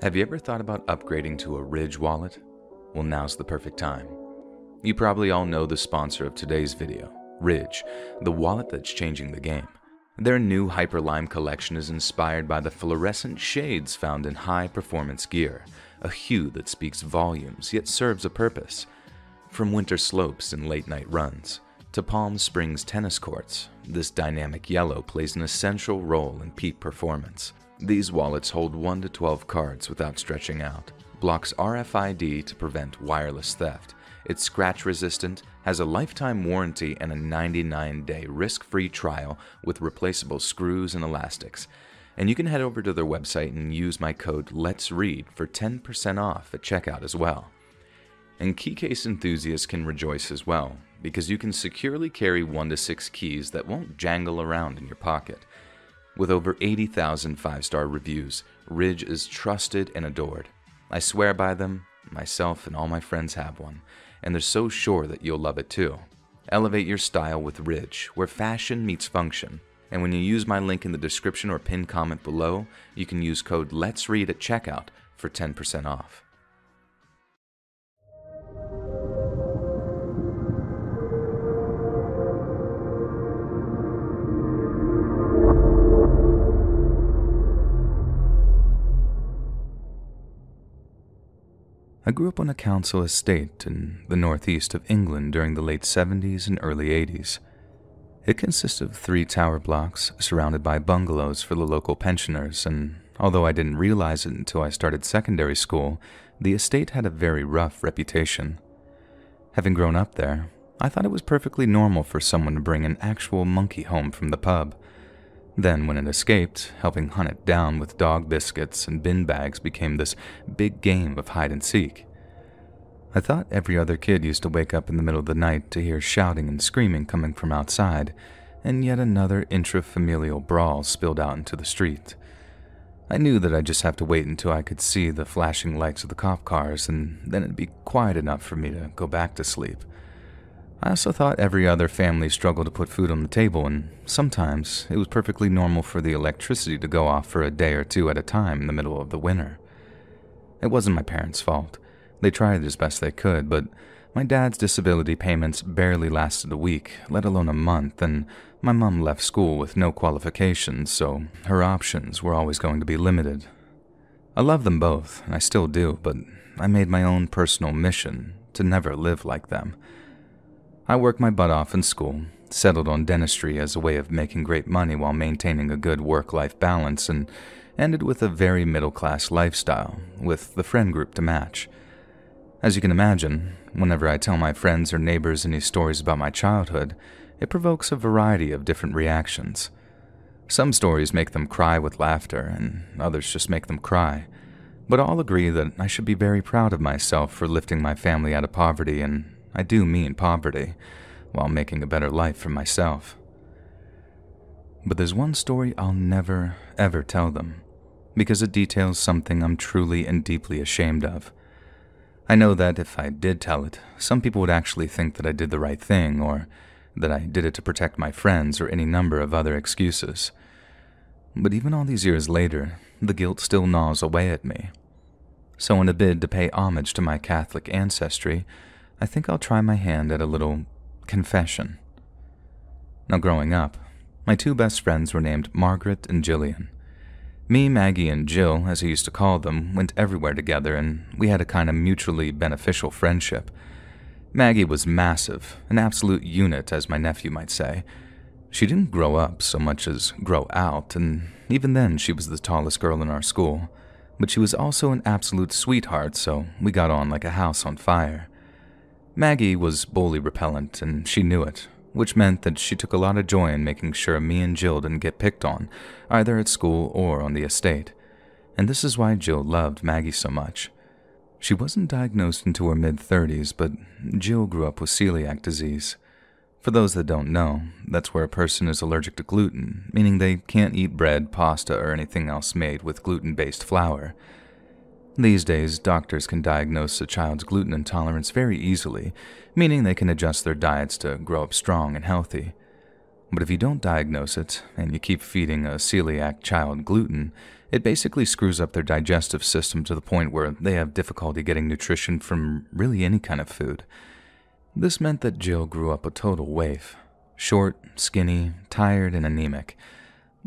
Have you ever thought about upgrading to a Ridge Wallet? Well, now's the perfect time. You probably all know the sponsor of today's video, Ridge, the wallet that's changing the game. Their new Hyperlime collection is inspired by the fluorescent shades found in high-performance gear, a hue that speaks volumes yet serves a purpose. From winter slopes and late-night runs to Palm Springs tennis courts, this dynamic yellow plays an essential role in peak performance. These wallets hold 1 to 12 cards without stretching out, blocks RFID to prevent wireless theft. It's scratch-resistant, has a lifetime warranty and a 99-day risk-free trial with replaceable screws and elastics. And you can head over to their website and use my code LETSREAD for 10% off at checkout as well. And key case enthusiasts can rejoice as well, because you can securely carry 1 to 6 keys that won't jangle around in your pocket. With over 80,000 5-star reviews, Ridge is trusted and adored. I swear by them, myself and all my friends have one, and they're so sure that you'll love it too. Elevate your style with Ridge, where fashion meets function. And when you use my link in the description or pinned comment below, you can use code LETSREAD at checkout for 10% off. I grew up on a council estate in the northeast of England during the late 70s and early 80s. It consisted of 3 tower blocks surrounded by bungalows for the local pensioners, and although I didn't realize it until I started secondary school, the estate had a very rough reputation. Having grown up there, I thought it was perfectly normal for someone to bring an actual monkey home from the pub. Then, when it escaped, helping hunt it down with dog biscuits and bin bags became this big game of hide-and-seek. I thought every other kid used to wake up in the middle of the night to hear shouting and screaming coming from outside, and yet another intrafamilial brawl spilled out into the street. I knew that I'd just have to wait until I could see the flashing lights of the cop cars, and then it'd be quiet enough for me to go back to sleep. I also thought every other family struggled to put food on the table, and sometimes it was perfectly normal for the electricity to go off for a day or 2 at a time in the middle of the winter. It wasn't my parents' fault. They tried as best they could, but my dad's disability payments barely lasted a week, let alone a month, and my mom left school with no qualifications, so her options were always going to be limited. I love them both, and I still do, but I made my own personal mission to never live like them. I worked my butt off in school, settled on dentistry as a way of making great money while maintaining a good work-life balance, and ended with a very middle-class lifestyle, with the friend group to match. As you can imagine, whenever I tell my friends or neighbors any stories about my childhood, it provokes a variety of different reactions. Some stories make them cry with laughter, and others just make them cry. But all agree that I should be very proud of myself for lifting my family out of poverty, and I do mean poverty, while making a better life for myself. But there's one story I'll never, ever tell them, because it details something I'm truly and deeply ashamed of. I know that if I did tell it, some people would actually think that I did the right thing, or that I did it to protect my friends, or any number of other excuses. But even all these years later, the guilt still gnaws away at me. So in a bid to pay homage to my Catholic ancestry, I think I'll try my hand at a little confession. Now, growing up, my 2 best friends were named Margaret and Jillian. Me, Maggie, and Jill, as I used to call them, went everywhere together, and we had a kind of mutually beneficial friendship. Maggie was massive, an absolute unit, as my nephew might say. She didn't grow up so much as grow out, and even then she was the tallest girl in our school. But she was also an absolute sweetheart, so we got on like a house on fire. Maggie was bully repellent, and she knew it, which meant that she took a lot of joy in making sure me and Jill didn't get picked on, either at school or on the estate. And this is why Jill loved Maggie so much. She wasn't diagnosed into her mid-30s, but Jill grew up with celiac disease. For those that don't know, that's where a person is allergic to gluten, meaning they can't eat bread, pasta, or anything else made with gluten-based flour. These days, doctors can diagnose a child's gluten intolerance very easily, meaning they can adjust their diets to grow up strong and healthy. But if you don't diagnose it, and you keep feeding a celiac child gluten, It basically screws up their digestive system to the point where they have difficulty getting nutrition from really any kind of food. This meant that Jill grew up a total waif. Short, skinny, tired, and anemic.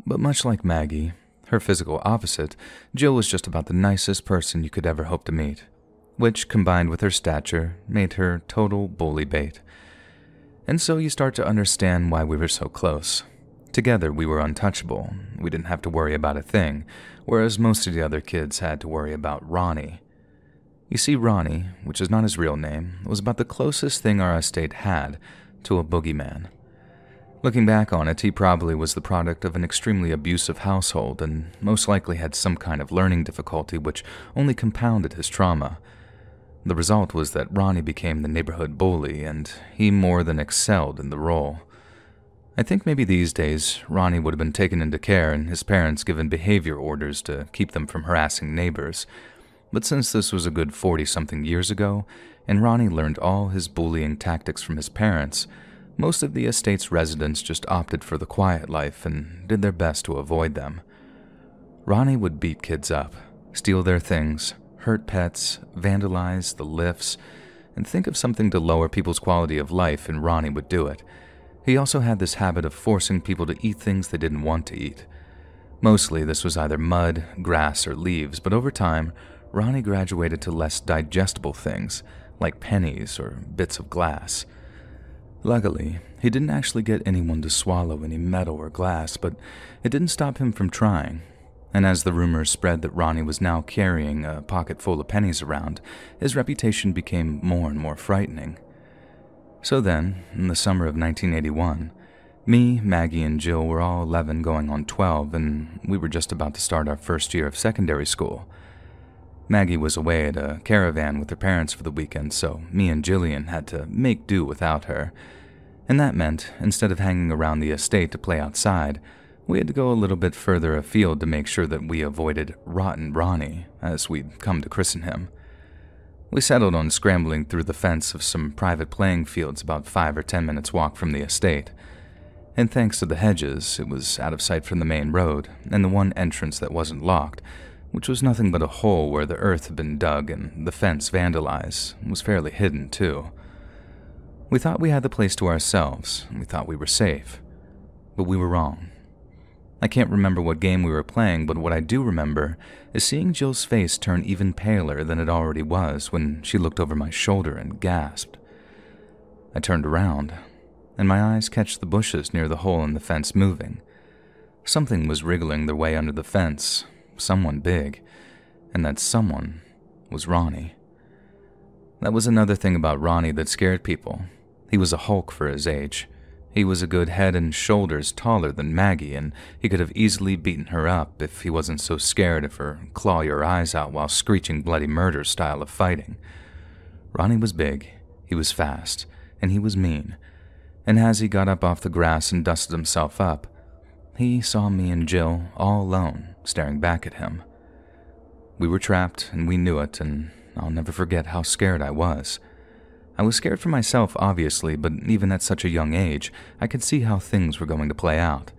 But much like Maggie, her physical opposite, Jill was just about the nicest person you could ever hope to meet, which, combined with her stature, made her total bully bait. And so you start to understand why we were so close. Together, we were untouchable. We didn't have to worry about a thing, whereas most of the other kids had to worry about Ronnie. You see, Ronnie, which is not his real name, was about the closest thing our estate had to a boogeyman. Looking back on it, he probably was the product of an extremely abusive household and most likely had some kind of learning difficulty which only compounded his trauma. The result was that Ronnie became the neighborhood bully, and he more than excelled in the role. I think maybe these days, Ronnie would have been taken into care and his parents given behavior orders to keep them from harassing neighbors. But since this was a good 40-something years ago, and Ronnie learned all his bullying tactics from his parents, most of the estate's residents just opted for the quiet life and did their best to avoid them. Ronnie would beat kids up, steal their things, hurt pets, vandalize the lifts, and think of something to lower people's quality of life and Ronnie would do it. He also had this habit of forcing people to eat things they didn't want to eat. Mostly this was either mud, grass, or leaves, but over time, Ronnie graduated to less digestible things, like pennies or bits of glass. Luckily, he didn't actually get anyone to swallow any metal or glass, but it didn't stop him from trying. And as the rumors spread that Ronnie was now carrying a pocket full of pennies around, his reputation became more and more frightening. So then, in the summer of 1981, me, Maggie, and Jill were all 11 going on 12, and we were just about to start our first year of secondary school. Maggie was away at a caravan with her parents for the weekend, so me and Jillian had to make do without her. And that meant, instead of hanging around the estate to play outside, we had to go a little bit further afield to make sure that we avoided Rotten Ronnie, as we'd come to christen him. We settled on scrambling through the fence of some private playing fields about 5 or 10 minutes walk from the estate. And thanks to the hedges, it was out of sight from the main road and the one entrance that wasn't locked, which was nothing but a hole where the earth had been dug and the fence vandalized, was fairly hidden too. We thought we had the place to ourselves, and we thought we were safe. But we were wrong. I can't remember what game we were playing, but what I do remember is seeing Jill's face turn even paler than it already was when she looked over my shoulder and gasped. I turned around, and my eyes catch the bushes near the hole in the fence moving. Something was wriggling their way under the fence. Someone big, and that someone was Ronnie. That was another thing about Ronnie that scared people. He was a hulk for his age. He was a good head and shoulders taller than Maggie, and he could have easily beaten her up if he wasn't so scared of her claw-your-eyes-out while screeching bloody murder style of fighting. Ronnie was big, he was fast, and he was mean, and as he got up off the grass and dusted himself up, he saw me and Jill all alone, staring back at him. We were trapped, and we knew it, and I'll never forget how scared I was. I was scared for myself, obviously, but even at such a young age, I could see how things were going to play out.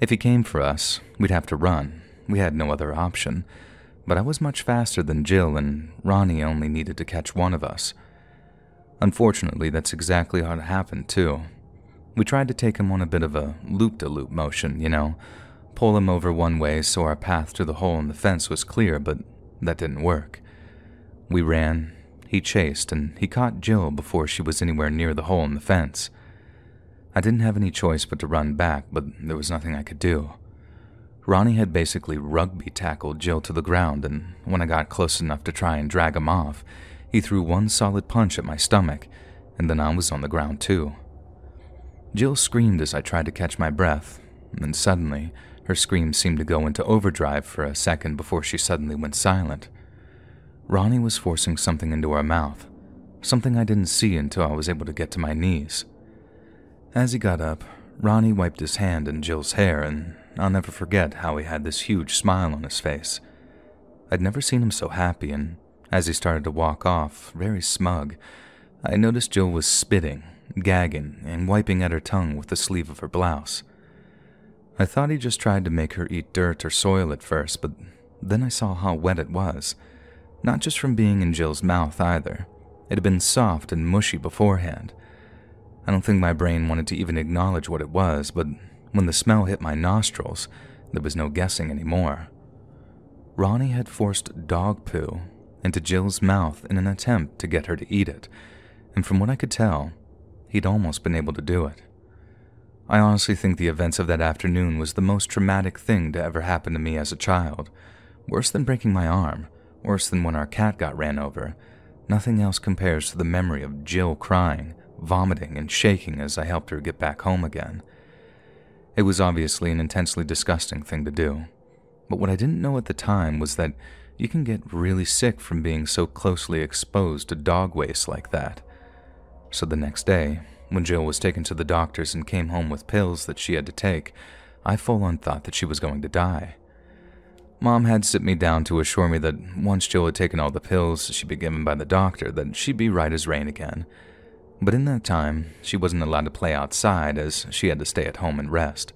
If he came for us, we'd have to run. We had no other option. But I was much faster than Jill, and Ronnie only needed to catch one of us. Unfortunately, that's exactly how it happened, too. We tried to take him on a bit of a loop-de-loop motion, you know, pull him over one way so our path to the hole in the fence was clear, but that didn't work. We ran, he chased, and he caught Jill before she was anywhere near the hole in the fence. I didn't have any choice but to run back, but there was nothing I could do. Ronnie had basically rugby tackled Jill to the ground, and when I got close enough to try and drag him off, he threw one solid punch at my stomach, and then I was on the ground too. Jill screamed as I tried to catch my breath, and suddenly, her scream seemed to go into overdrive for a second before she suddenly went silent. Ronnie was forcing something into her mouth, something I didn't see until I was able to get to my knees. As he got up, Ronnie wiped his hand in Jill's hair, and I'll never forget how he had this huge smile on his face. I'd never seen him so happy, and as he started to walk off, very smug, I noticed Jill was spitting, gagging, and wiping at her tongue with the sleeve of her blouse. I thought he just tried to make her eat dirt or soil at first, but then I saw how wet it was. Not just from being in Jill's mouth either. It had been soft and mushy beforehand. I don't think my brain wanted to even acknowledge what it was, but when the smell hit my nostrils, there was no guessing anymore. Ronnie had forced dog poo into Jill's mouth in an attempt to get her to eat it, and from what I could tell, he'd almost been able to do it. I honestly think the events of that afternoon was the most traumatic thing to ever happen to me as a child. Worse than breaking my arm, worse than when our cat got ran over. Nothing else compares to the memory of Jill crying, vomiting, and shaking as I helped her get back home again. It was obviously an intensely disgusting thing to do. But what I didn't know at the time was that you can get really sick from being so closely exposed to dog waste like that. So the next day, when Jill was taken to the doctors and came home with pills that she had to take, I full-on thought that she was going to die. Mom had sit me down to assure me that once Jill had taken all the pills she'd been given by the doctor, that she'd be right as rain again. But in that time, she wasn't allowed to play outside as she had to stay at home and rest.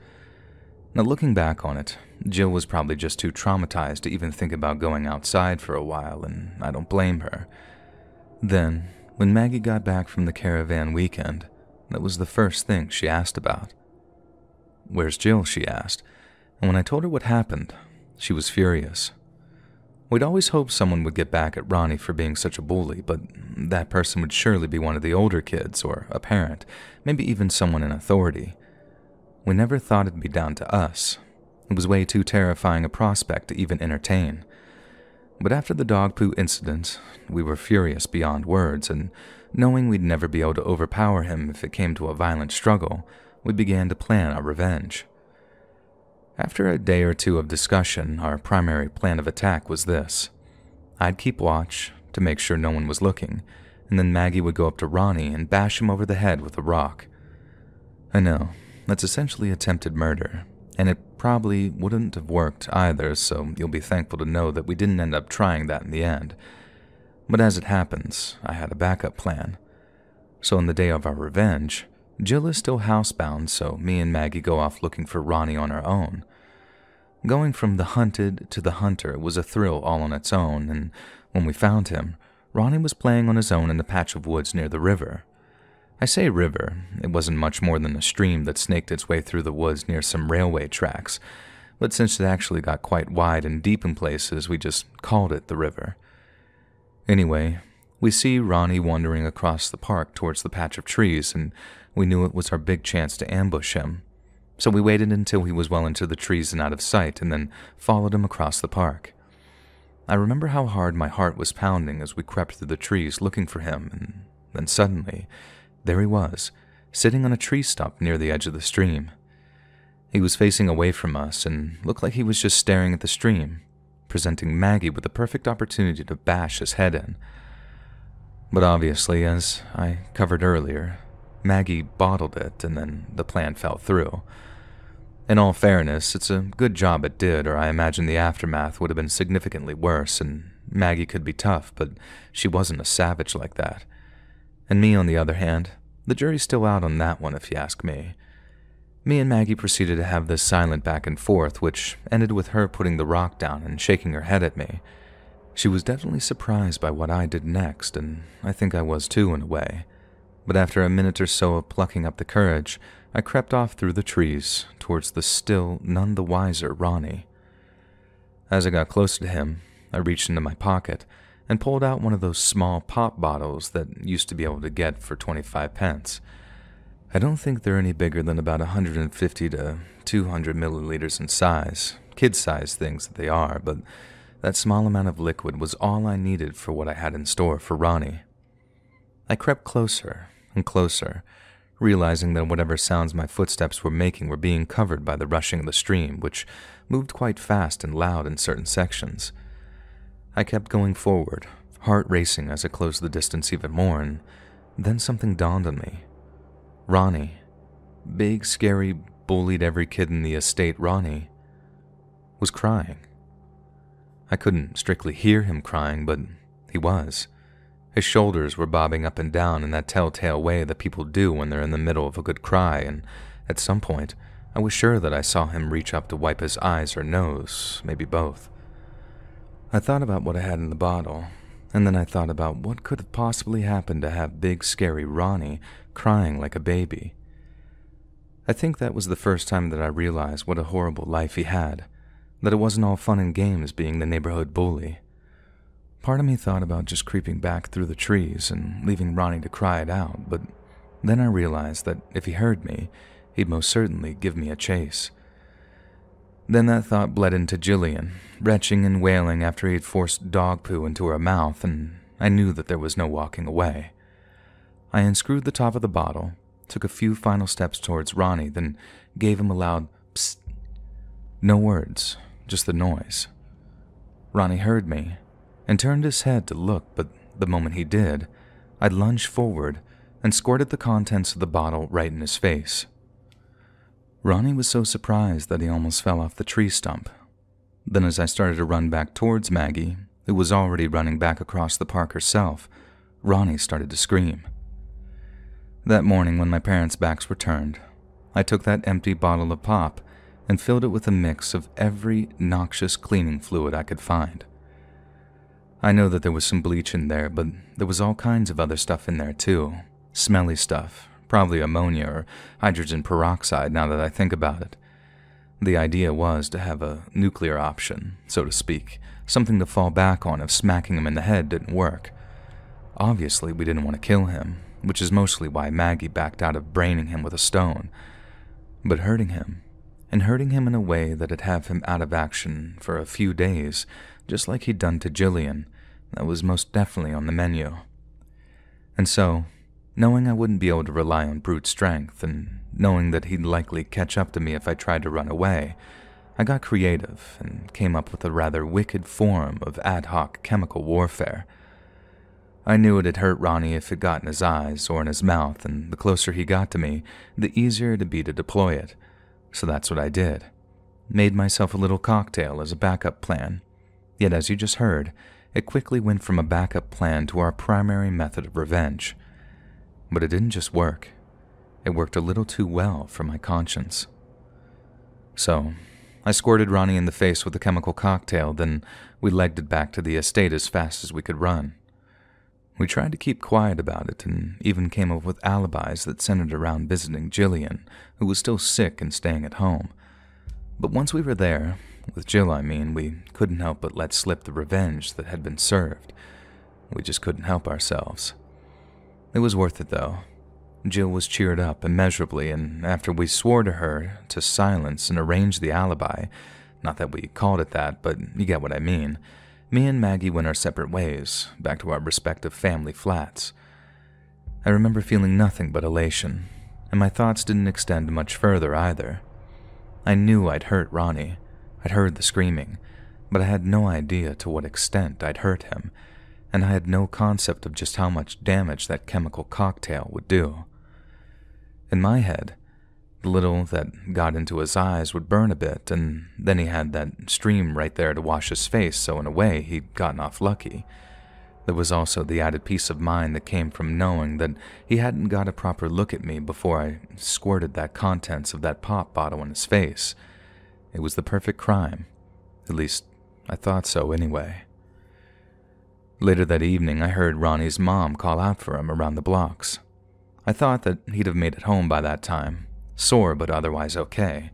Now looking back on it, Jill was probably just too traumatized to even think about going outside for a while, and I don't blame her. Then, when Maggie got back from the caravan weekend, that was the first thing she asked about. "Where's Jill?" she asked, and when I told her what happened, she was furious. We'd always hoped someone would get back at Ronnie for being such a bully, but that person would surely be one of the older kids, or a parent, maybe even someone in authority. We never thought it'd be down to us. It was way too terrifying a prospect to even entertain. But after the dog poo incident, we were furious beyond words, and knowing we'd never be able to overpower him if it came to a violent struggle, we began to plan our revenge. After a day or two of discussion, our primary plan of attack was this. I'd keep watch to make sure no one was looking, and then Maggie would go up to Ronnie and bash him over the head with a rock. I know, that's essentially attempted murder, and it probably wouldn't have worked either, so you'll be thankful to know that we didn't end up trying that in the end. But as it happens, I had a backup plan. So on the day of our revenge, Jill is still housebound, so me and Maggie go off looking for Ronnie on our own. Going from the hunted to the hunter was a thrill all on its own, and when we found him, Ronnie was playing on his own in a patch of woods near the river. I say river, it wasn't much more than a stream that snaked its way through the woods near some railway tracks, but since it actually got quite wide and deep in places, we just called it the river. Anyway, we see Ronnie wandering across the park towards the patch of trees, and we knew it was our big chance to ambush him. So we waited until he was well into the trees and out of sight, and then followed him across the park. I remember how hard my heart was pounding as we crept through the trees looking for him, and then suddenly, there he was, sitting on a tree stump near the edge of the stream. He was facing away from us and looked like he was just staring at the stream, presenting Maggie with the perfect opportunity to bash his head in. But obviously, as I covered earlier, Maggie bottled it, and then the plan fell through. In all fairness, it's a good job it did, or I imagine the aftermath would have been significantly worse, and Maggie could be tough, but she wasn't a savage like that. And me, on the other hand, the jury's still out on that one if you ask me. Me and Maggie proceeded to have this silent back and forth, which ended with her putting the rock down and shaking her head at me. She was definitely surprised by what I did next, and I think I was too in a way. But after a minute or so of plucking up the courage, I crept off through the trees towards the still none the wiser Ronnie. As I got closer to him, I reached into my pocket and pulled out one of those small pop bottles that used to be able to get for 25 pence. I don't think they're any bigger than about 150 to 200 milliliters in size, kid-sized things that they are, but that small amount of liquid was all I needed for what I had in store for Ronnie. I crept closer and closer, realizing that whatever sounds my footsteps were making were being covered by the rushing of the stream, which moved quite fast and loud in certain sections. I kept going forward, heart racing as I closed the distance even more, and then something dawned on me. Ronnie. Big, scary, bullied every kid in the estate Ronnie was crying. I couldn't strictly hear him crying, but he was. His shoulders were bobbing up and down in that telltale way that people do when they're in the middle of a good cry, and at some point, I was sure that I saw him reach up to wipe his eyes or nose, maybe both. I thought about what I had in the bottle, and then I thought about what could have possibly happened to have big, scary Ronnie crying like a baby. I think that was the first time that I realized what a horrible life he had, that it wasn't all fun and games being the neighborhood bully. Part of me thought about just creeping back through the trees and leaving Ronnie to cry it out, but then I realized that if he heard me, he'd most certainly give me a chase. Then that thought bled into Jillian, retching and wailing after he'd forced dog poo into her mouth, and I knew that there was no walking away. I unscrewed the top of the bottle, took a few final steps towards Ronnie, then gave him a loud psst. No words, just the noise. Ronnie heard me and turned his head to look, but the moment he did, I lunged forward and squirted the contents of the bottle right in his face. Ronnie was so surprised that he almost fell off the tree stump. Then as I started to run back towards Maggie, who was already running back across the park herself, Ronnie started to scream. That morning when my parents' backs were turned, I took that empty bottle of pop and filled it with a mix of every noxious cleaning fluid I could find. I know that there was some bleach in there, but there was all kinds of other stuff in there too. Smelly stuff, probably ammonia or hydrogen peroxide now that I think about it. The idea was to have a nuclear option, so to speak, something to fall back on if smacking him in the head didn't work. Obviously, we didn't want to kill him, which is mostly why Maggie backed out of braining him with a stone. But hurting him, and hurting him in a way that'd have him out of action for a few days, just like he'd done to Jillian, that was most definitely on the menu. And so, knowing I wouldn't be able to rely on brute strength, and knowing that he'd likely catch up to me if I tried to run away, I got creative and came up with a rather wicked form of ad hoc chemical warfare. I knew it'd hurt Ronnie if it got in his eyes or in his mouth, and the closer he got to me, the easier it'd be to deploy it. So that's what I did. Made myself a little cocktail as a backup plan. Yet as you just heard, it quickly went from a backup plan to our primary method of revenge. But it didn't just work. It worked a little too well for my conscience. So, I squirted Ronnie in the face with the chemical cocktail, then we legged it back to the estate as fast as we could run. We tried to keep quiet about it and even came up with alibis that centered around visiting Jillian, who was still sick and staying at home. But once we were there, with Jill I mean, we couldn't help but let slip the revenge that had been served. We just couldn't help ourselves. It was worth it though. Jill was cheered up immeasurably, and after we swore to her to silence and arrange the alibi, not that we called it that, but you get what I mean, me and Maggie went our separate ways, back to our respective family flats. I remember feeling nothing but elation, and my thoughts didn't extend much further either. I knew I'd hurt Ronnie, I'd heard the screaming, but I had no idea to what extent I'd hurt him, and I had no concept of just how much damage that chemical cocktail would do. In my head, the little that got into his eyes would burn a bit, and then he had that stream right there to wash his face, so in a way, he'd gotten off lucky. There was also the added peace of mind that came from knowing that he hadn't got a proper look at me before I squirted that contents of that pop bottle in his face. It was the perfect crime. At least, I thought so anyway. Later that evening, I heard Ronnie's mom call out for him around the blocks. I thought that he'd have made it home by that time. Sore but otherwise okay.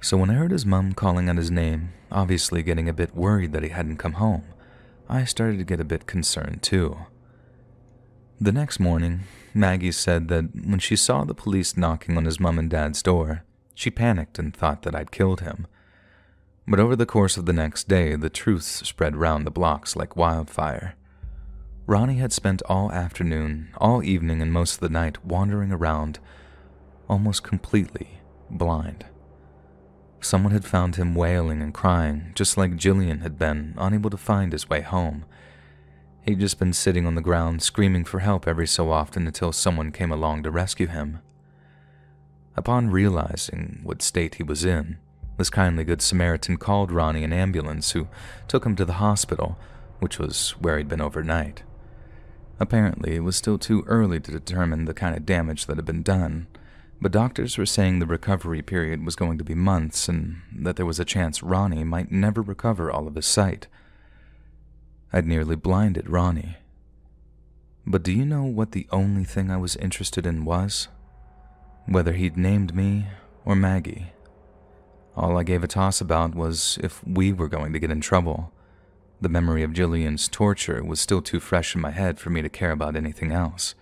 So when I heard his mum calling out his name, obviously getting a bit worried that he hadn't come home, I started to get a bit concerned too. The next morning, Maggie said that when she saw the police knocking on his mum and dad's door, she panicked and thought that I'd killed him. But over the course of the next day, the truth spread round the blocks like wildfire. Ronnie had spent all afternoon, all evening, and most of the night wandering around, almost completely blind. Someone had found him wailing and crying, just like Jillian had been, unable to find his way home. He'd just been sitting on the ground, screaming for help every so often until someone came along to rescue him. Upon realizing what state he was in, this kindly good Samaritan called Ronnie an ambulance, who took him to the hospital, which was where he'd been overnight. Apparently, it was still too early to determine the kind of damage that had been done, But doctors were saying the recovery period was going to be months and that there was a chance Ronnie might never recover all of his sight. I'd nearly blinded Ronnie. But do you know what the only thing I was interested in was? Whether he'd named me or Maggie. All I gave a toss about was if we were going to get in trouble. The memory of Jillian's torture was still too fresh in my head for me to care about anything else.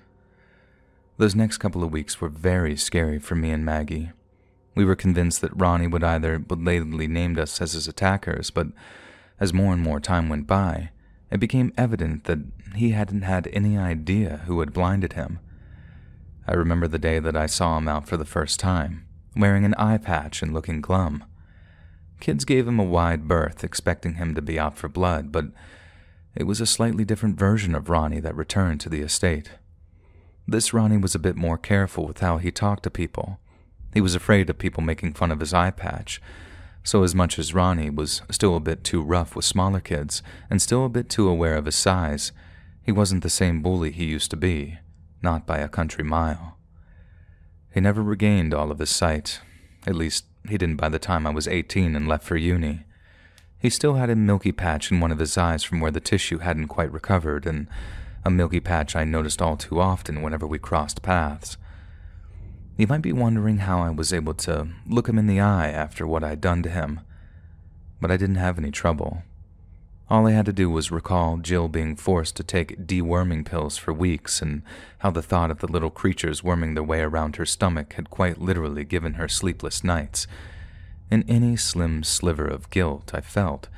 Those next couple of weeks were very scary for me and Maggie. We were convinced that Ronnie would either belatedly named us as his attackers, but as more and more time went by, it became evident that he hadn't had any idea who had blinded him. I remember the day that I saw him out for the first time, wearing an eye patch and looking glum. Kids gave him a wide berth, expecting him to be out for blood, but it was a slightly different version of Ronnie that returned to the estate. This Ronnie was a bit more careful with how he talked to people. He was afraid of people making fun of his eye patch, so as much as Ronnie was still a bit too rough with smaller kids and still a bit too aware of his size, he wasn't the same bully he used to be, not by a country mile. He never regained all of his sight, at least he didn't by the time I was 18 and left for uni. He still had a milky patch in one of his eyes from where the tissue hadn't quite recovered, and a milky patch I noticed all too often whenever we crossed paths. You might be wondering how I was able to look him in the eye after what I'd done to him, but I didn't have any trouble. All I had to do was recall Jill being forced to take deworming pills for weeks and how the thought of the little creatures worming their way around her stomach had quite literally given her sleepless nights, and any slim sliver of guilt I felt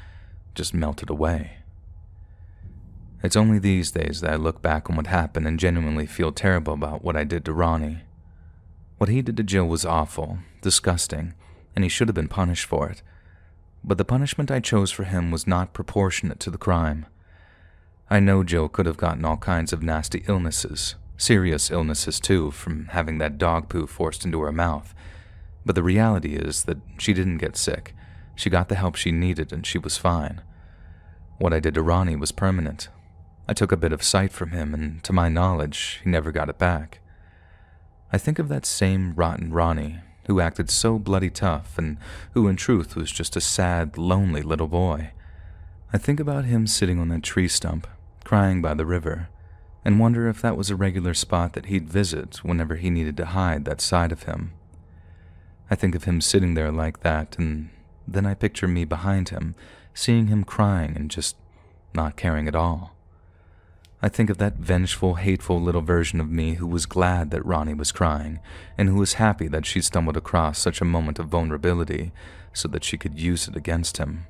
just melted away. It's only these days that I look back on what happened and genuinely feel terrible about what I did to Ronnie. What he did to Jill was awful, disgusting, and he should have been punished for it. But the punishment I chose for him was not proportionate to the crime. I know Jill could have gotten all kinds of nasty illnesses, serious illnesses too, from having that dog poo forced into her mouth. But the reality is that she didn't get sick. She got the help she needed and she was fine. What I did to Ronnie was permanent. I took a bit of sight from him, and to my knowledge, he never got it back. I think of that same rotten Ronnie, who acted so bloody tough, and who in truth was just a sad, lonely little boy. I think about him sitting on that tree stump, crying by the river, and wonder if that was a regular spot that he'd visit whenever he needed to hide that side of him. I think of him sitting there like that, and then I picture me behind him, seeing him crying and just not caring at all. I think of that vengeful, hateful little version of me who was glad that Ronnie was crying, and who was happy that she stumbled across such a moment of vulnerability so that she could use it against him.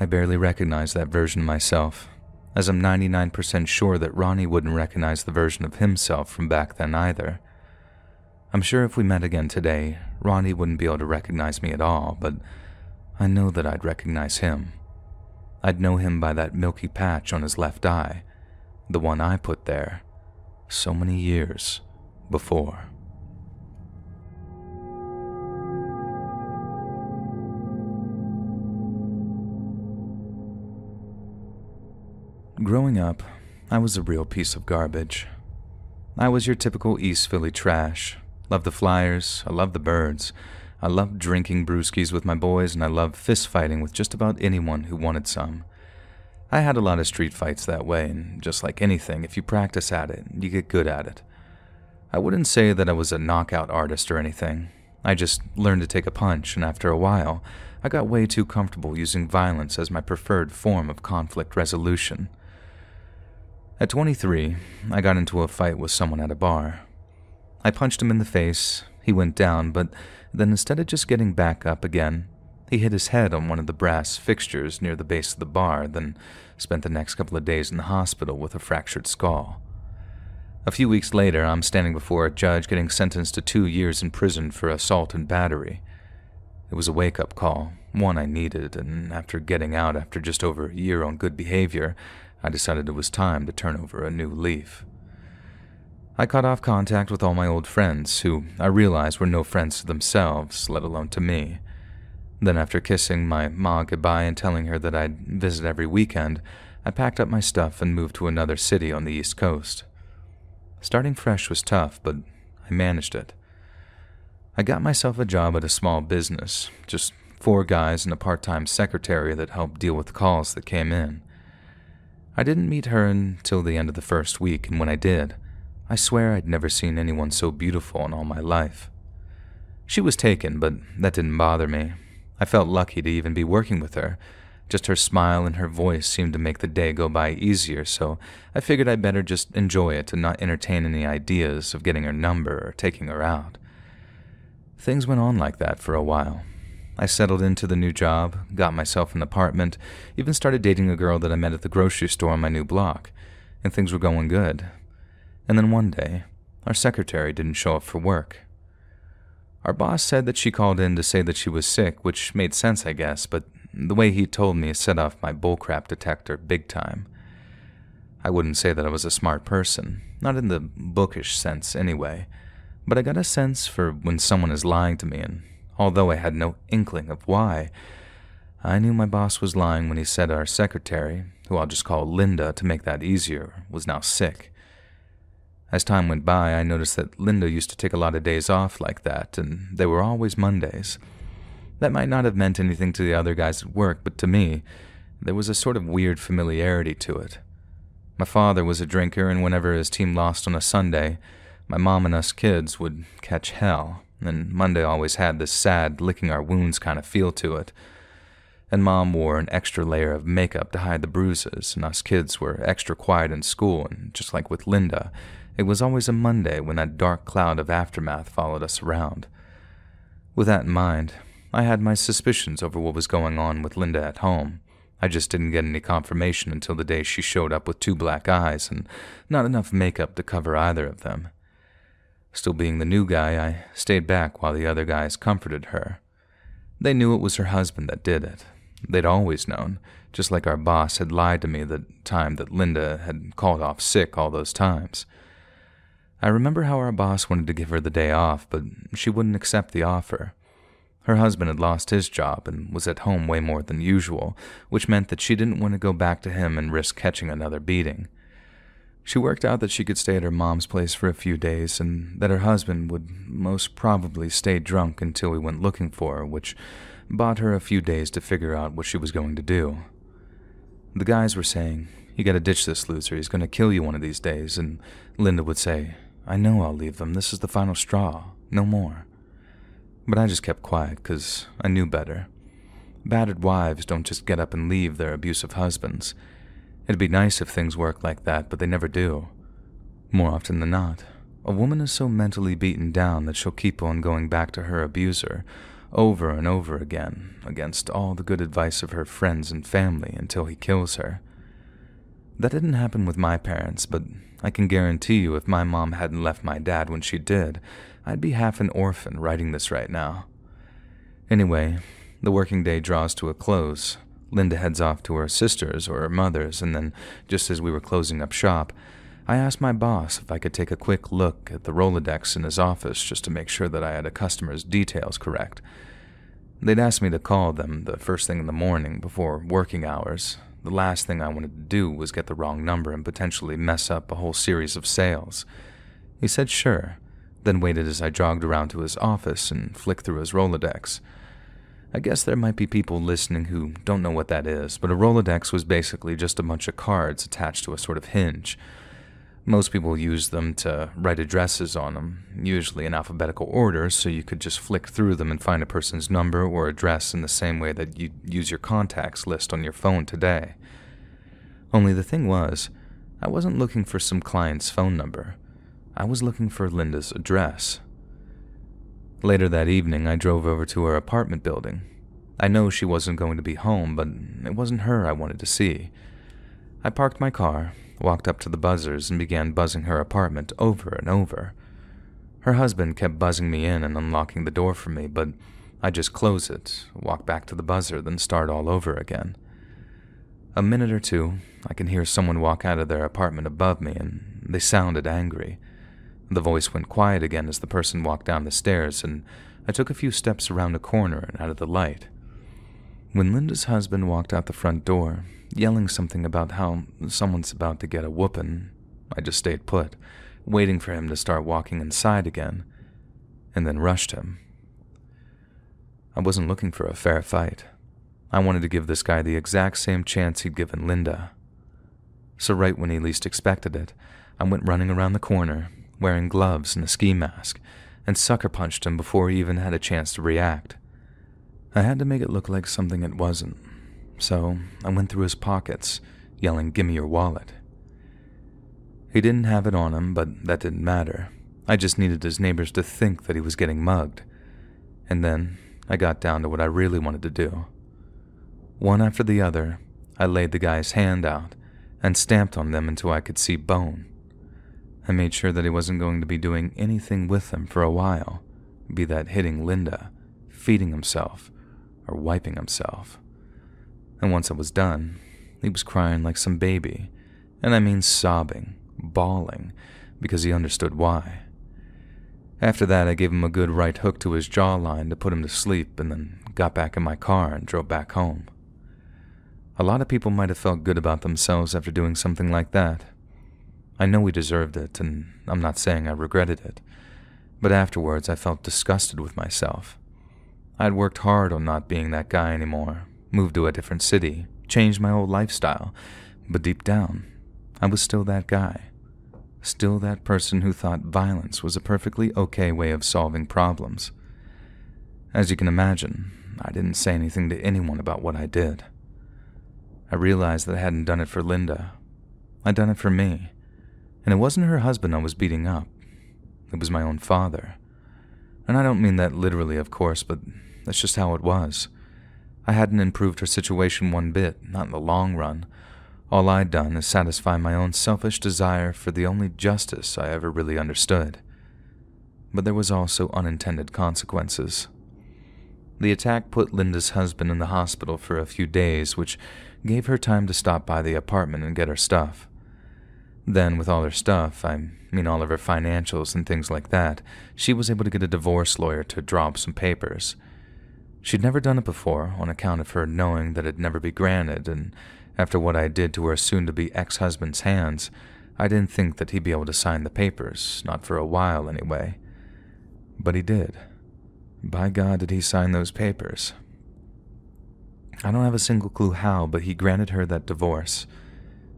I barely recognize that version myself, as I'm 99% sure that Ronnie wouldn't recognize the version of himself from back then either. I'm sure if we met again today, Ronnie wouldn't be able to recognize me at all, but I know that I'd recognize him. I'd know him by that milky patch on his left eye, the one I put there so many years before. Growing up, I was a real piece of garbage. I was your typical East Philly trash. Loved the Flyers, I loved the Birds. I loved drinking brewskis with my boys, and I loved fist fighting with just about anyone who wanted some. I had a lot of street fights that way, and just like anything, if you practice at it, you get good at it. I wouldn't say that I was a knockout artist or anything. I just learned to take a punch, and after a while, I got way too comfortable using violence as my preferred form of conflict resolution. At 23, I got into a fight with someone at a bar. I punched him in the face. He went down, but then instead of just getting back up again, he hit his head on one of the brass fixtures near the base of the bar, then spent the next couple of days in the hospital with a fractured skull. A few weeks later, I'm standing before a judge getting sentenced to 2 years in prison for assault and battery. It was a wake-up call, one I needed, and after getting out after just over a year on good behavior, I decided it was time to turn over a new leaf. I cut off contact with all my old friends, who I realized were no friends to themselves, let alone to me. Then after kissing my ma goodbye and telling her that I'd visit every weekend, I packed up my stuff and moved to another city on the East Coast. Starting fresh was tough, but I managed it. I got myself a job at a small business, just 4 guys and a part-time secretary that helped deal with calls that came in. I didn't meet her until the end of the first week, and when I did, I swear I'd never seen anyone so beautiful in all my life. She was taken, but that didn't bother me. I felt lucky to even be working with her. Just her smile and her voice seemed to make the day go by easier, so I figured I'd better just enjoy it and not entertain any ideas of getting her number or taking her out. Things went on like that for a while. I settled into the new job, got myself an apartment, even started dating a girl that I met at the grocery store on my new block, and things were going good. And then one day, our secretary didn't show up for work. Our boss said that she called in to say that she was sick, which made sense, I guess, but the way he told me set off my bullcrap detector big time. I wouldn't say that I was a smart person, not in the bookish sense anyway, but I got a sense for when someone is lying to me, and although I had no inkling of why, I knew my boss was lying when he said our secretary, who I'll just call Linda to make that easier, was now sick. As time went by, I noticed that Linda used to take a lot of days off like that, and they were always Mondays. That might not have meant anything to the other guys at work, but to me, there was a sort of weird familiarity to it. My father was a drinker, and whenever his team lost on a Sunday, my mom and us kids would catch hell, and Monday always had this sad, licking our wounds kind of feel to it. And Mom wore an extra layer of makeup to hide the bruises, and us kids were extra quiet in school, and just like with Linda, it was always a Monday when that dark cloud of aftermath followed us around. With that in mind, I had my suspicions over what was going on with Linda at home. I just didn't get any confirmation until the day she showed up with 2 black eyes and not enough makeup to cover either of them. Still being the new guy, I stayed back while the other guys comforted her. They knew it was her husband that did it. They'd always known, just like our boss had lied to me the time that Linda had called off sick all those times. I remember how our boss wanted to give her the day off, but she wouldn't accept the offer. Her husband had lost his job and was at home way more than usual, which meant that she didn't want to go back to him and risk catching another beating. She worked out that she could stay at her mom's place for a few days and that her husband would most probably stay drunk until we went looking for her, which bought her a few days to figure out what she was going to do. The guys were saying, "You gotta ditch this loser, he's gonna kill you one of these days," and Linda would say, "I know I'll leave them, this is the final straw, no more." But I just kept quiet, 'cause I knew better. Battered wives don't just get up and leave their abusive husbands. It'd be nice if things worked like that, but they never do. More often than not, a woman is so mentally beaten down that she'll keep on going back to her abuser over and over again, against all the good advice of her friends and family, until he kills her. That didn't happen with my parents, but I can guarantee you if my mom hadn't left my dad when she did, I'd be half an orphan writing this right now. Anyway, the working day draws to a close. Linda heads off to her sister's or her mother's, and then, just as we were closing up shop, I asked my boss if I could take a quick look at the Rolodex in his office just to make sure that I had a customer's details correct. They'd asked me to call them the first thing in the morning before working hours. The last thing I wanted to do was get the wrong number and potentially mess up a whole series of sales. He said sure, then waited as I jogged around to his office and flicked through his Rolodex. I guess there might be people listening who don't know what that is, but a Rolodex was basically just a bunch of cards attached to a sort of hinge. Most people use them to write addresses on them, usually in alphabetical order, so you could just flick through them and find a person's number or address in the same way that you use your contacts list on your phone today. Only the thing was, I wasn't looking for some client's phone number. I was looking for Linda's address. Later that evening, I drove over to her apartment building. I know she wasn't going to be home, but it wasn't her I wanted to see. I parked my car, walked up to the buzzers, and began buzzing her apartment over and over. Her husband kept buzzing me in and unlocking the door for me, but I just close it, walk back to the buzzer, then start all over again. A minute or two, I can hear someone walk out of their apartment above me, and they sounded angry. The voice went quiet again as the person walked down the stairs, and I took a few steps around a corner and out of the light. When Linda's husband walked out the front door, yelling something about how someone's about to get a whoopin', I just stayed put, waiting for him to start walking inside again, and then rushed him, I wasn't looking for a fair fight. I wanted to give this guy the exact same chance he'd given Linda. So right when he least expected it, I went running around the corner, wearing gloves and a ski mask, and sucker punched him before he even had a chance to react. I had to make it look like something it wasn't, so I went through his pockets, yelling, "Give me your wallet." He didn't have it on him, but that didn't matter. I just needed his neighbors to think that he was getting mugged. And then I got down to what I really wanted to do. One after the other, I laid the guy's hand out and stamped on them until I could see bone. I made sure that he wasn't going to be doing anything with them for a while, be that hitting Linda, feeding himself, or wiping himself. And once I was done, he was crying like some baby, and I mean sobbing, bawling, because he understood why. After that, I gave him a good right hook to his jawline to put him to sleep, and then got back in my car and drove back home. A lot of people might have felt good about themselves after doing something like that. I know we deserved it, and I'm not saying I regretted it, but afterwards I felt disgusted with myself. I'd worked hard on not being that guy anymore, moved to a different city, changed my whole lifestyle, but deep down, I was still that guy. Still that person who thought violence was a perfectly okay way of solving problems. As you can imagine, I didn't say anything to anyone about what I did. I realized that I hadn't done it for Linda. I'd done it for me. And it wasn't her husband I was beating up. It was my own father. And I don't mean that literally, of course, but that's just how it was. I hadn't improved her situation one bit, not in the long run. All I'd done is satisfy my own selfish desire for the only justice I ever really understood. But there was also unintended consequences. The attack put Linda's husband in the hospital for a few days, which gave her time to stop by the apartment and get her stuff. Then, with all her stuff, I mean all of her financials and things like that, she was able to get a divorce lawyer to draw up some papers. She'd never done it before, on account of her knowing that it'd never be granted, and after what I did to her soon-to-be ex-husband's hands, I didn't think that he'd be able to sign the papers, not for a while anyway. But he did. By God, did he sign those papers. I don't have a single clue how, but he granted her that divorce.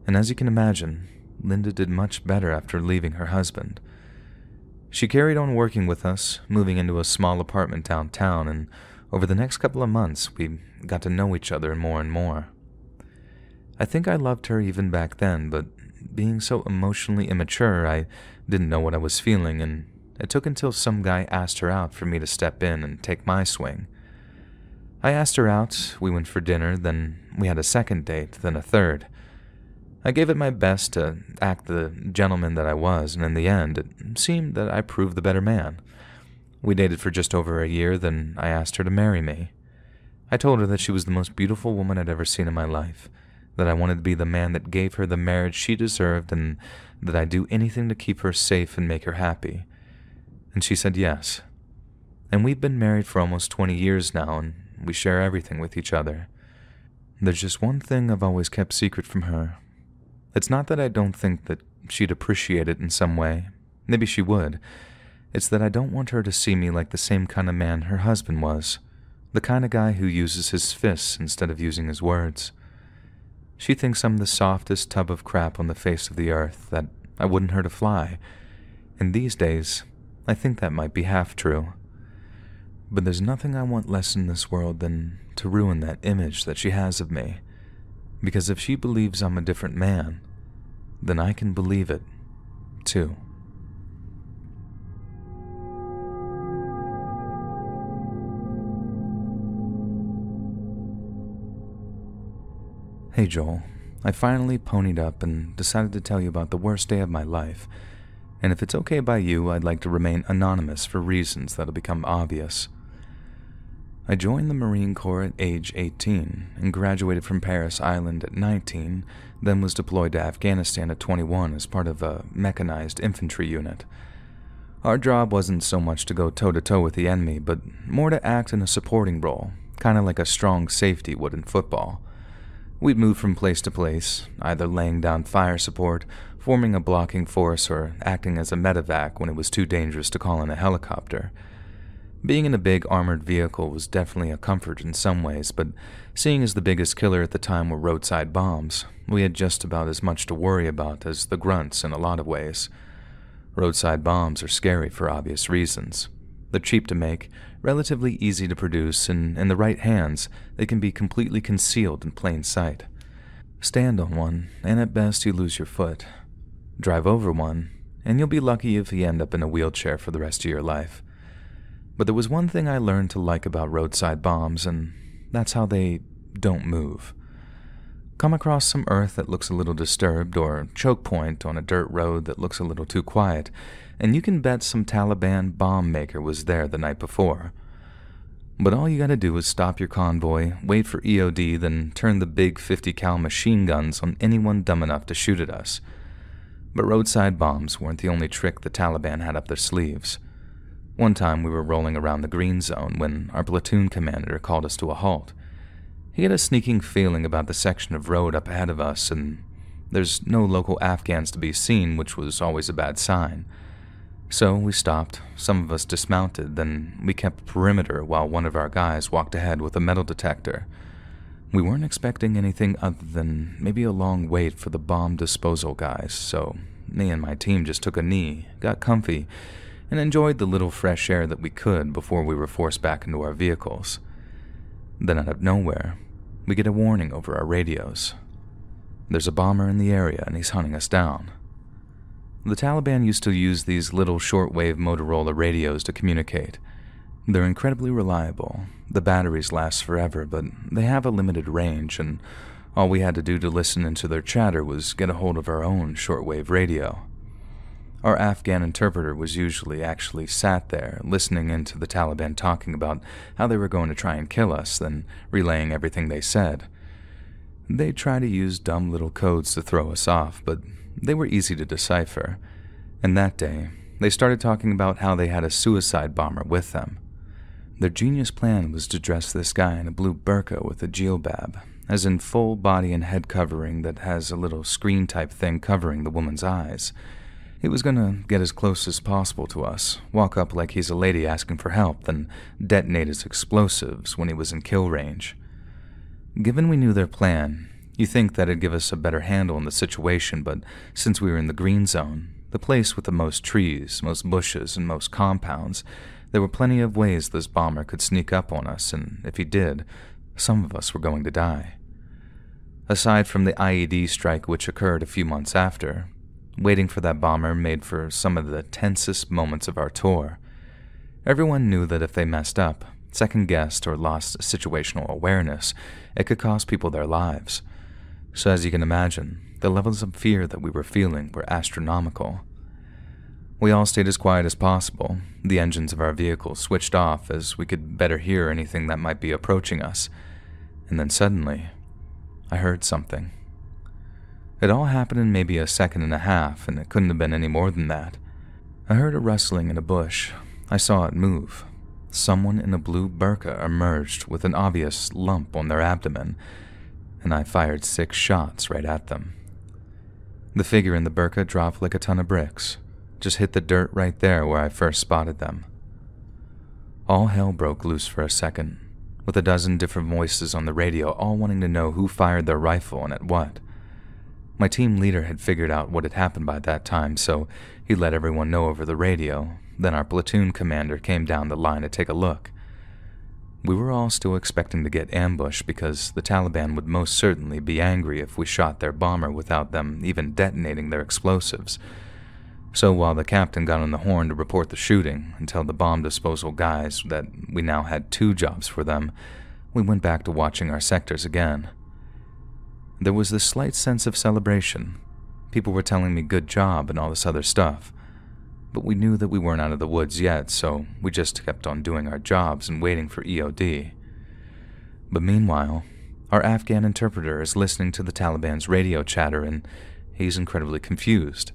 And as you can imagine, Linda did much better after leaving her husband. She carried on working with us, moving into a small apartment downtown, and over the next couple of months, we got to know each other more and more. I think I loved her even back then, but being so emotionally immature, I didn't know what I was feeling, and it took until some guy asked her out for me to step in and take my swing. I asked her out, we went for dinner, then we had a second date, then a third. I gave it my best to act the gentleman that I was, and in the end, it seemed that I proved the better man. We dated for just over a year, then I asked her to marry me. I told her that she was the most beautiful woman I'd ever seen in my life, that I wanted to be the man that gave her the marriage she deserved, and that I'd do anything to keep her safe and make her happy. And she said yes. And we've been married for almost 20 years now, and we share everything with each other. There's just one thing I've always kept secret from her. It's not that I don't think that she'd appreciate it in some way. Maybe she would. It's that I don't want her to see me like the same kind of man her husband was, the kind of guy who uses his fists instead of using his words. She thinks I'm the softest tub of crap on the face of the earth, that I wouldn't hurt a fly. And these days, I think that might be half true. But there's nothing I want less in this world than to ruin that image that she has of me. Because if she believes I'm a different man, then I can believe it, too. Hey Joel, I finally ponied up and decided to tell you about the worst day of my life, and if it's okay by you, I'd like to remain anonymous for reasons that'll become obvious. I joined the Marine Corps at age 18 and graduated from Paris Island at 19, then was deployed to Afghanistan at 21 as part of a mechanized infantry unit. Our job wasn't so much to go toe-to-toe with the enemy, but more to act in a supporting role, kind of like a strong safety would in football. We'd move from place to place, either laying down fire support, forming a blocking force, or acting as a medevac when it was too dangerous to call in a helicopter. Being in a big armored vehicle was definitely a comfort in some ways, but seeing as the biggest killer at the time were roadside bombs, we had just about as much to worry about as the grunts in a lot of ways. Roadside bombs are scary for obvious reasons. They're cheap to make, relatively easy to produce, and in the right hands, they can be completely concealed in plain sight. Stand on one, and at best you lose your foot. Drive over one, and you'll be lucky if you end up in a wheelchair for the rest of your life. But there was one thing I learned to like about roadside bombs, and that's how they don't move. Come across some earth that looks a little disturbed, or choke point on a dirt road that looks a little too quiet, and you can bet some Taliban bomb maker was there the night before. But all you gotta do is stop your convoy, wait for EOD, then turn the big 50 cal machine guns on anyone dumb enough to shoot at us. But roadside bombs weren't the only trick the Taliban had up their sleeves. One time we were rolling around the Green Zone when our platoon commander called us to a halt. He had a sneaking feeling about the section of road up ahead of us, and there's no local Afghans to be seen, which was always a bad sign. So we stopped, some of us dismounted, then we kept perimeter while one of our guys walked ahead with a metal detector. We weren't expecting anything other than maybe a long wait for the bomb disposal guys, so me and my team just took a knee, got comfy, and enjoyed the little fresh air that we could before we were forced back into our vehicles. Then out of nowhere, we get a warning over our radios. There's a bomber in the area and he's hunting us down. The Taliban used to use these little shortwave Motorola radios to communicate. They're incredibly reliable. The batteries last forever, but they have a limited range, and all we had to do to listen into their chatter was get a hold of our own shortwave radio. Our Afghan interpreter was usually actually sat there, listening into the Taliban talking about how they were going to try and kill us, then relaying everything they said. They tried to use dumb little codes to throw us off, but they were easy to decipher. And that day, they started talking about how they had a suicide bomber with them. Their genius plan was to dress this guy in a blue burqa with a jilbab, as in full body and head covering that has a little screen-type thing covering the woman's eyes. He was gonna get as close as possible to us, walk up like he's a lady asking for help, then detonate his explosives when he was in kill range. Given we knew their plan, you'd think that'd give us a better handle on the situation, but since we were in the Green Zone, the place with the most trees, most bushes, and most compounds, there were plenty of ways this bomber could sneak up on us, and if he did, some of us were going to die. Aside from the IED strike which occurred a few months after, waiting for that bomber made for some of the tensest moments of our tour. Everyone knew that if they messed up, second-guessed, or lost situational awareness, it could cost people their lives. So as you can imagine, the levels of fear that we were feeling were astronomical. We all stayed as quiet as possible, the engines of our vehicle switched off as we could better hear anything that might be approaching us. And then suddenly, I heard something. It all happened in maybe a second and a half, and it couldn't have been any more than that. I heard a rustling in a bush. I saw it move. Someone in a blue burqa emerged with an obvious lump on their abdomen, and I fired 6 shots right at them. The figure in the burqa dropped like a ton of bricks, just hit the dirt right there where I first spotted them. All hell broke loose for a second, with a dozen different voices on the radio all wanting to know who fired their rifle and at what. My team leader had figured out what had happened by that time, so he let everyone know over the radio. Then our platoon commander came down the line to take a look. We were all still expecting to get ambushed because the Taliban would most certainly be angry if we shot their bomber without them even detonating their explosives. So while the captain got on the horn to report the shooting and tell the bomb disposal guys that we now had 2 jobs for them, we went back to watching our sectors again. There was this slight sense of celebration. People were telling me good job and all this other stuff. But we knew that we weren't out of the woods yet, so we just kept on doing our jobs and waiting for EOD. But meanwhile, our Afghan interpreter is listening to the Taliban's radio chatter, and he's incredibly confused.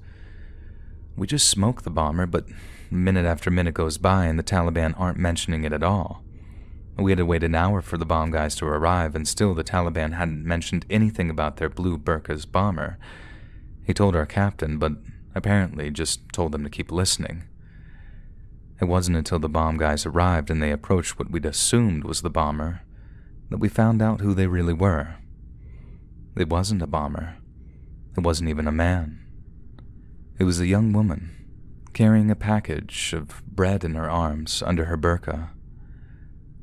We just smoke the bomber, but minute after minute goes by and the Taliban aren't mentioning it at all. We had to wait an hour for the bomb guys to arrive, and still the Taliban hadn't mentioned anything about their blue burqa's bomber. He told our captain, but apparently just told them to keep listening. It wasn't until the bomb guys arrived and they approached what we'd assumed was the bomber that we found out who they really were. It wasn't a bomber. It wasn't even a man. It was a young woman, carrying a package of bread in her arms under her burqa.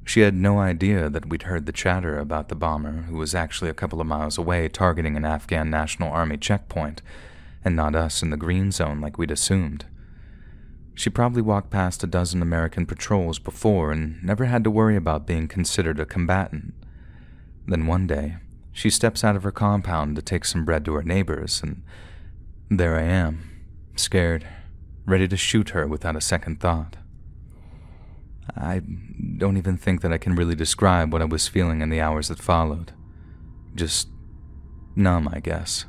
She had no idea that we'd heard the chatter about the bomber, who was actually a couple of miles away targeting an Afghan National Army checkpoint, and not us in the Green Zone like we'd assumed. She probably walked past a dozen American patrols before and never had to worry about being considered a combatant. Then one day, she steps out of her compound to take some bread to her neighbors, and there I am, scared, ready to shoot her without a second thought. I don't even think that I can really describe what I was feeling in the hours that followed. Just numb, I guess.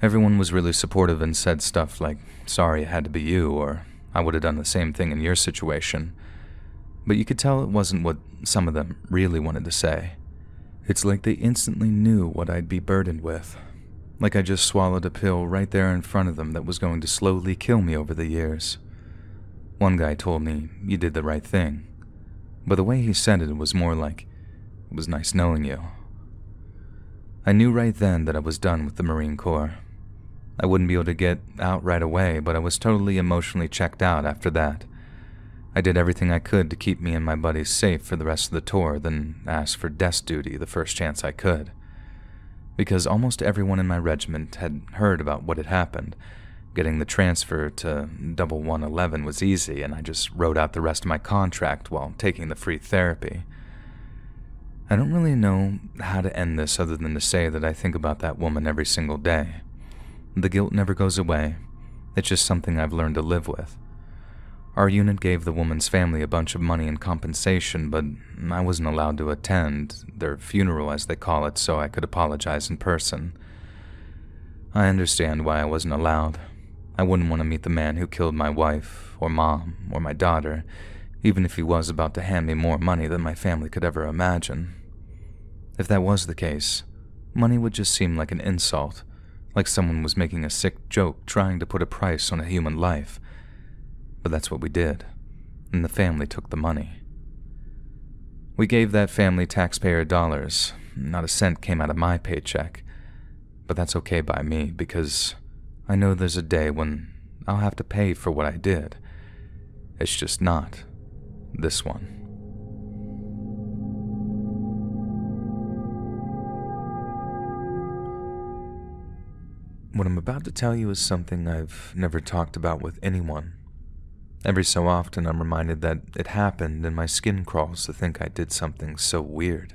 Everyone was really supportive and said stuff like, "Sorry it had to be you," or "I would have done the same thing in your situation." But you could tell it wasn't what some of them really wanted to say. It's like they instantly knew what I'd be burdened with. Like I just swallowed a pill right there in front of them that was going to slowly kill me over the years. One guy told me, "You did the right thing." But the way he said it was more like, "It was nice knowing you." I knew right then that I was done with the Marine Corps. I wouldn't be able to get out right away, but I was totally emotionally checked out after that. I did everything I could to keep me and my buddies safe for the rest of the tour, then asked for desk duty the first chance I could. Because almost everyone in my regiment had heard about what had happened. Getting the transfer to 1111 was easy, and I just wrote out the rest of my contract while taking the free therapy. I don't really know how to end this other than to say that I think about that woman every single day. The guilt never goes away. It's just something I've learned to live with. Our unit gave the woman's family a bunch of money in compensation, but I wasn't allowed to attend their funeral, as they call it, so I could apologize in person. I understand why I wasn't allowed. I wouldn't want to meet the man who killed my wife, or mom, or my daughter, even if he was about to hand me more money than my family could ever imagine. If that was the case, money would just seem like an insult, like someone was making a sick joke trying to put a price on a human life. But that's what we did, and the family took the money. We gave that family taxpayer dollars. Not a cent came out of my paycheck. But that's okay by me, because I know there's a day when I'll have to pay for what I did. It's just not this one. What I'm about to tell you is something I've never talked about with anyone. Every so often I'm reminded that it happened and my skin crawls to think I did something so weird.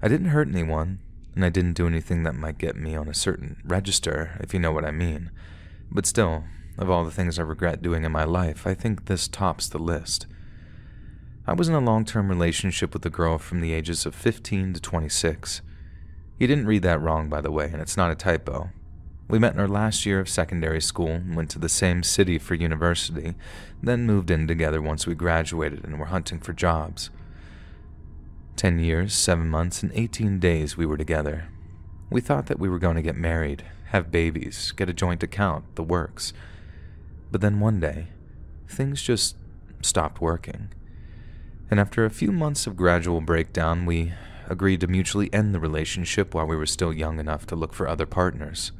I didn't hurt anyone, and I didn't do anything that might get me on a certain register, if you know what I mean. But still, of all the things I regret doing in my life, I think this tops the list. I was in a long-term relationship with a girl from the ages of 15 to 26. You didn't read that wrong, by the way, and it's not a typo. We met in our last year of secondary school and went to the same city for university, then moved in together once we graduated and were hunting for jobs. 10 years, 7 months, and 18 days we were together. We thought that we were going to get married, have babies, get a joint account, the works. But then one day, things just stopped working. And after a few months of gradual breakdown, we agreed to mutually end the relationship while we were still young enough to look for other partners.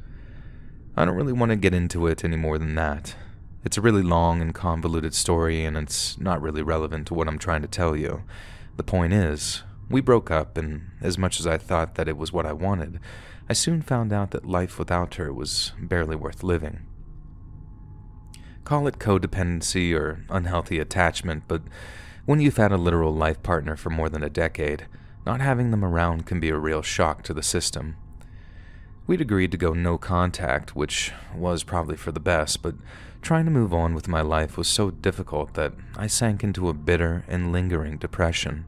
I don't really want to get into it any more than that. It's a really long and convoluted story, and it's not really relevant to what I'm trying to tell you. The point is, we broke up, and as much as I thought that it was what I wanted, I soon found out that life without her was barely worth living. Call it codependency or unhealthy attachment, but when you've had a literal life partner for more than a decade, not having them around can be a real shock to the system. We'd agreed to go no contact, which was probably for the best, but trying to move on with my life was so difficult that I sank into a bitter and lingering depression.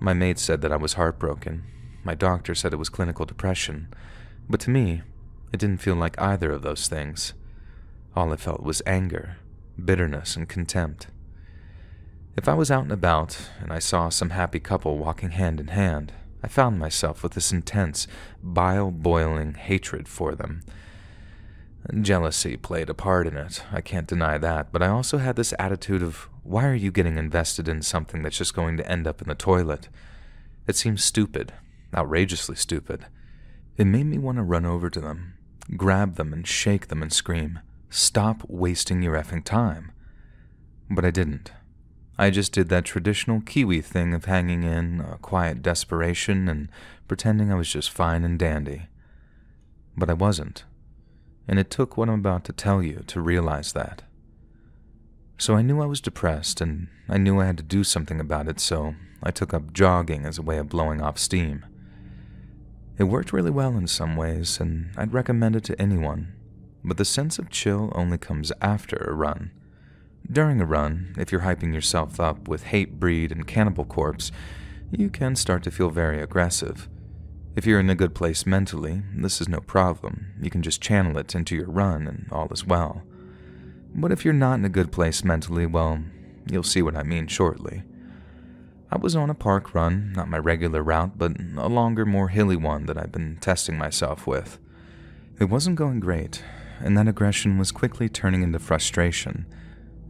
My mate said that I was heartbroken. My doctor said it was clinical depression. But to me, it didn't feel like either of those things. All I felt was anger, bitterness, and contempt. If I was out and about and I saw some happy couple walking hand in hand, I found myself with this intense, bile-boiling hatred for them. Jealousy played a part in it, I can't deny that, but I also had this attitude of, why are you getting invested in something that's just going to end up in the toilet? It seemed stupid, outrageously stupid. It made me want to run over to them, grab them and shake them and scream, stop wasting your effing time. But I didn't. I just did that traditional Kiwi thing of hanging in a quiet desperation and pretending I was just fine and dandy. But I wasn't. And it took what I'm about to tell you to realize that. So I knew I was depressed, and I knew I had to do something about it, so I took up jogging as a way of blowing off steam. It worked really well in some ways, and I'd recommend it to anyone, but the sense of chill only comes after a run. During a run, if you're hyping yourself up with Hate Breed and Cannibal Corpse, you can start to feel very aggressive. If you're in a good place mentally, this is no problem. You can just channel it into your run and all is well. But if you're not in a good place mentally, well, you'll see what I mean shortly. I was on a park run, not my regular route, but a longer, more hilly one that I've been testing myself with. It wasn't going great, and that aggression was quickly turning into frustration.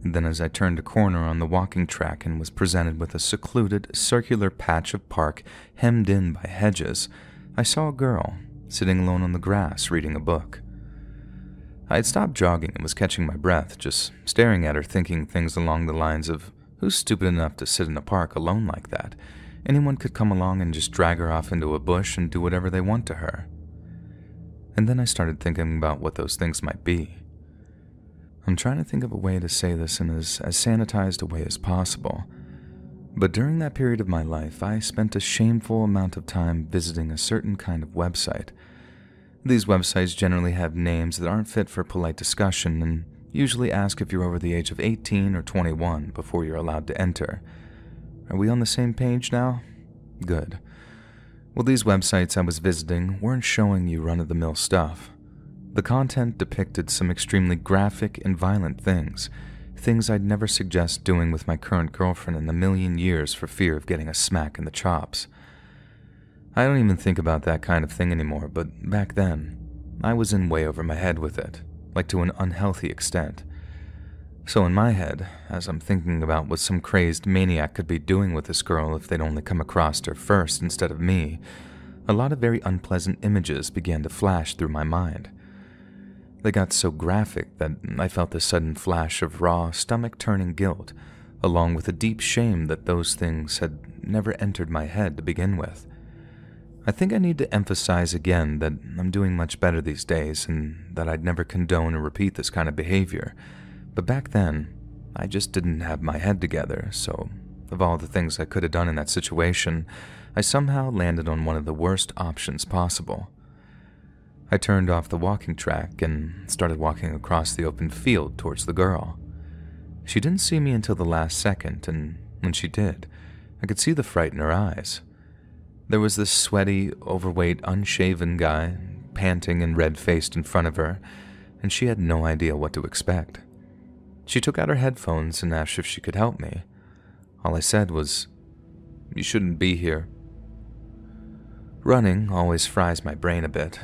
Then as I turned a corner on the walking track and was presented with a secluded, circular patch of park hemmed in by hedges, I saw a girl, sitting alone on the grass, reading a book. I had stopped jogging and was catching my breath, just staring at her, thinking things along the lines of, who's stupid enough to sit in a park alone like that? Anyone could come along and just drag her off into a bush and do whatever they want to her. And then I started thinking about what those things might be. I'm trying to think of a way to say this in as sanitized a way as possible. But during that period of my life, I spent a shameful amount of time visiting a certain kind of website. These websites generally have names that aren't fit for polite discussion and usually ask if you're over the age of 18 or 21 before you're allowed to enter. Are we on the same page now? Good. Well, these websites I was visiting weren't showing you run-of-the-mill stuff. The content depicted some extremely graphic and violent things, things I'd never suggest doing with my current girlfriend in a million years for fear of getting a smack in the chops. I don't even think about that kind of thing anymore, but back then, I was in way over my head with it, like to an unhealthy extent. So in my head, as I'm thinking about what some crazed maniac could be doing with this girl if they'd only come across her first instead of me, a lot of very unpleasant images began to flash through my mind. They got so graphic that I felt the sudden flash of raw, stomach-turning guilt, along with a deep shame that those things had never entered my head to begin with. I think I need to emphasize again that I'm doing much better these days and that I'd never condone or repeat this kind of behavior, but back then, I just didn't have my head together, so of all the things I could have done in that situation, I somehow landed on one of the worst options possible. I turned off the walking track and started walking across the open field towards the girl. She didn't see me until the last second, and when she did, I could see the fright in her eyes. There was this sweaty, overweight, unshaven guy, panting and red-faced in front of her, and she had no idea what to expect. She took out her headphones and asked if she could help me. All I said was, "You shouldn't be here." Running always fries my brain a bit.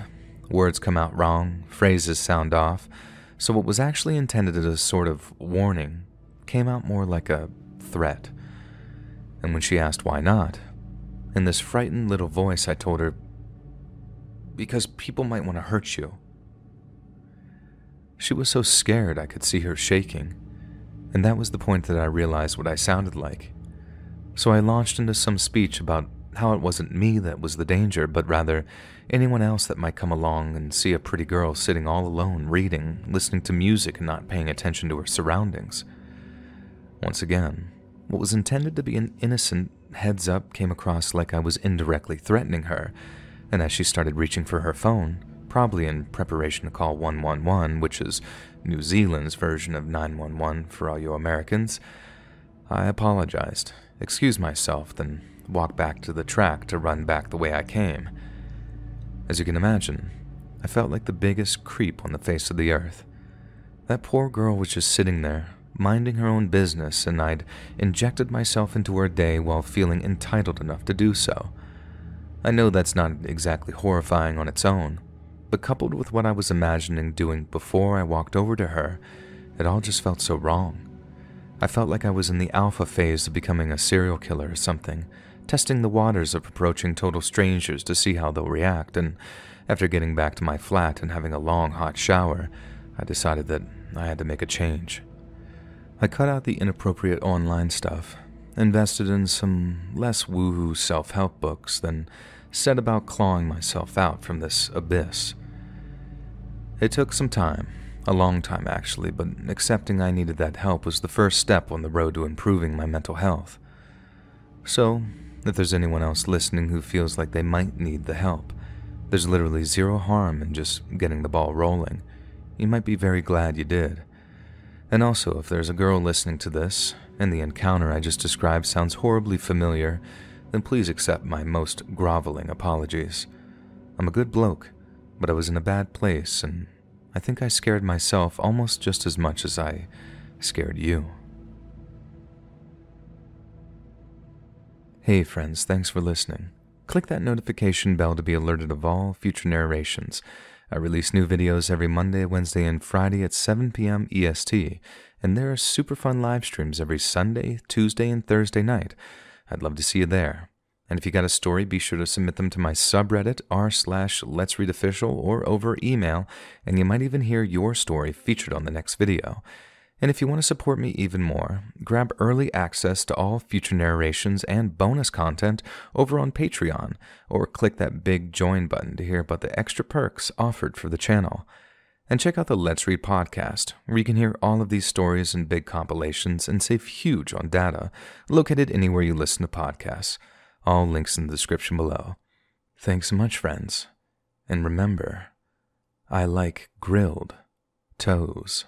Words come out wrong, phrases sound off, so what was actually intended as a sort of warning came out more like a threat. And when she asked why not, in this frightened little voice, I told her, "Because people might want to hurt you." She was so scared I could see her shaking, and that was the point that I realized what I sounded like. So I launched into some speech about how it wasn't me that was the danger, but rather anyone else that might come along and see a pretty girl sitting all alone reading, listening to music and not paying attention to her surroundings. Once again, what was intended to be an innocent heads-up came across like I was indirectly threatening her, and as she started reaching for her phone, probably in preparation to call 111, which is New Zealand's version of 911 for all you Americans, I apologized, excused myself, then walked back to the track to run back the way I came. As you can imagine, I felt like the biggest creep on the face of the earth. That poor girl was just sitting there, minding her own business, and I'd injected myself into her day while feeling entitled enough to do so. I know that's not exactly horrifying on its own, but coupled with what I was imagining doing before I walked over to her, it all just felt so wrong. I felt like I was in the alpha phase of becoming a serial killer or something, testing the waters of approaching total strangers to see how they'll react, and after getting back to my flat and having a long hot shower, I decided that I had to make a change. I cut out the inappropriate online stuff, invested in some less woohoo self-help books, then set about clawing myself out from this abyss. It took some time, a long time actually, but accepting I needed that help was the first step on the road to improving my mental health. So, if there's anyone else listening who feels like they might need the help, there's literally zero harm in just getting the ball rolling. You might be very glad you did. And also, if there's a girl listening to this, and the encounter I just described sounds horribly familiar, then please accept my most groveling apologies. I'm a good bloke, but I was in a bad place, and I think I scared myself almost just as much as I scared you. Hey friends, thanks for listening. Click that notification bell to be alerted of all future narrations. I release new videos every Monday, Wednesday, and Friday at 7 PM EST, and there are super fun live streams every Sunday, Tuesday, and Thursday night. I'd love to see you there. And if you got a story, be sure to submit them to my subreddit, r/LetsReadOfficial, or over email, and you might even hear your story featured on the next video. And if you want to support me even more, grab early access to all future narrations and bonus content over on Patreon, or click that big join button to hear about the extra perks offered for the channel. And check out the Let's Read podcast, where you can hear all of these stories in big compilations and save huge on data, located anywhere you listen to podcasts. All links in the description below. Thanks so much, friends. And remember, I like grilled toes.